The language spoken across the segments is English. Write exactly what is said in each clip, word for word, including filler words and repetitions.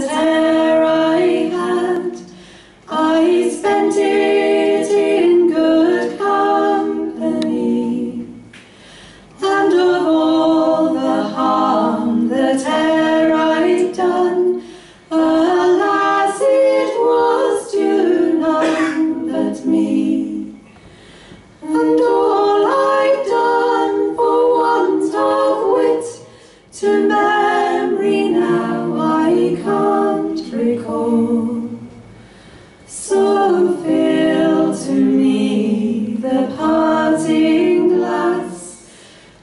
the hair I had. I spent it in good company, and of all the harm that e'er I'd done, alas, it was to none but me. And all I'd done for want of wit, to memory now I can't recall. So fill to me the parting glass.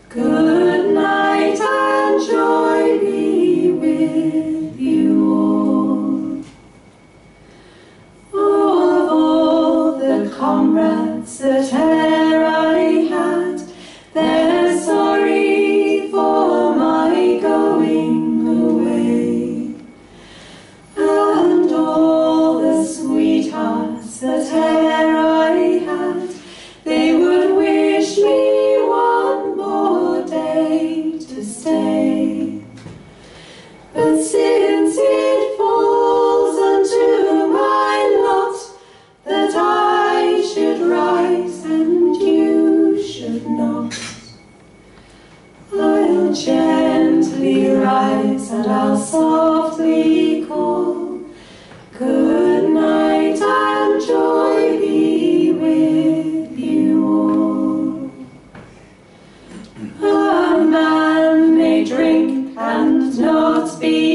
Good night and joy be with you all. Of all the comrades that e'er I had, they're sorry for my going away. And all the sweethearts that e'er I had, they would wish me one more day to stay. But since it falls unto my lot that I should rise and you should not, I'll gently rise and I'll softly call. Good night and joy be with you all. A man may drink and not be